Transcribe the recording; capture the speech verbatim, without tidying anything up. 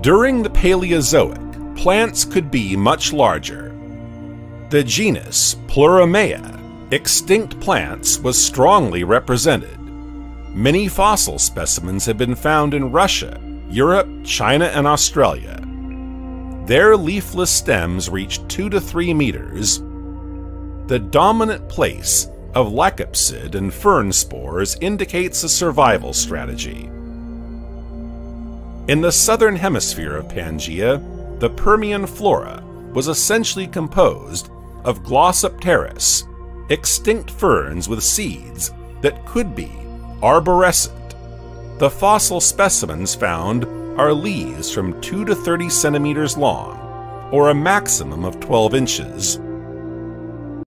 During the Paleozoic, plants could be much larger. The genus Pleuromea, extinct plants, was strongly represented. Many fossil specimens have been found in Russia, Europe, China, and Australia. Their leafless stems reach two to three meters. The dominant place of lacopsid and fern spores indicates a survival strategy. In the southern hemisphere of Pangea, the Permian flora was essentially composed of Glossopteris, extinct ferns with seeds that could be arborescent. The fossil specimens found are leaves from two to thirty centimeters long, or a maximum of twelve inches.